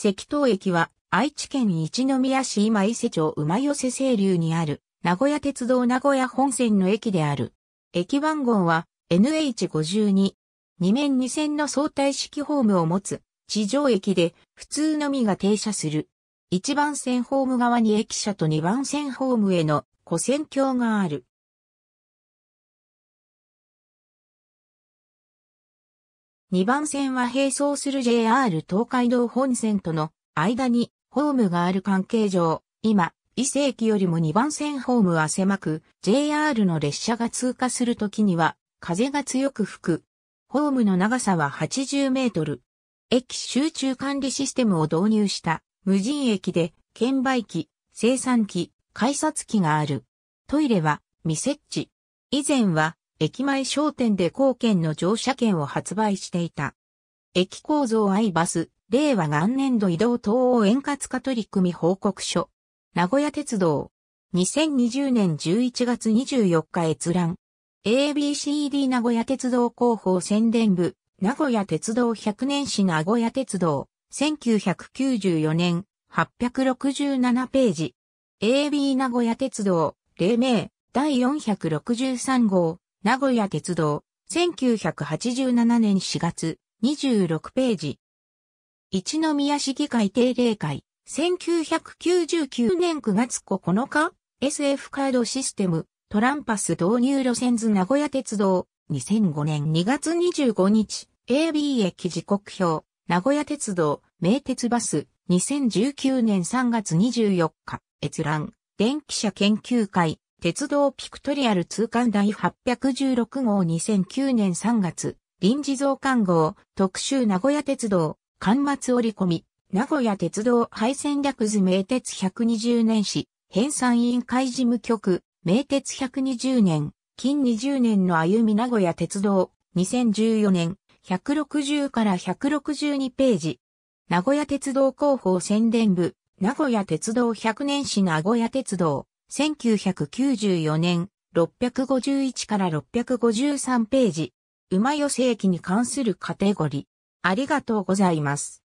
石東駅は愛知県一宮市今伊勢町馬寄清流にある名古屋鉄道名古屋本線の駅である。駅番号は NH52。2面2線の相対式ホームを持つ地上駅で普通のみが停車する。1番線ホーム側に駅舎と2番線ホームへの跨線橋がある。2番線は並走する JR 東海道本線との間にホームがある関係上、今、伊勢駅よりも2番線ホームは狭く、JR の列車が通過するときには風が強く吹く。ホームの長さは80メートル。駅集中管理システムを導入した無人駅で券売機、精算機、改札機がある。トイレは未設置。以前は駅前商店で硬券の乗車券を発売していた。駅構造アイバス、令和元年度移動等を円滑化取り組み報告書。名古屋鉄道。2020年11月24日閲覧。ABCD 名古屋鉄道広報宣伝部、名古屋鉄道100年史名古屋鉄道、1994年、867ページ。AB 名古屋鉄道、例名、第463号、名古屋鉄道、1987年4月、26ページ。一宮市議会定例会、1999年9月9日、SF カードシステム。トランパス導入路線図名古屋鉄道、2005年2月25日、AB 駅時刻表、名古屋鉄道、名鉄バス、2019年3月24日、閲覧、電気車研究会、鉄道ピクトリアル通貫第816号2009年3月、臨時増刊号、特集名古屋鉄道、巻末折り込み、名古屋鉄道廃線略図名鉄120年史、編纂委員会事務局、名鉄120年、近20年の歩み名古屋鉄道、2014年、160から162ページ。名古屋鉄道広報宣伝部、名古屋鉄道100年史名古屋鉄道、1994年、651から653ページ。馬寄駅に関するカテゴリー。ありがとうございます。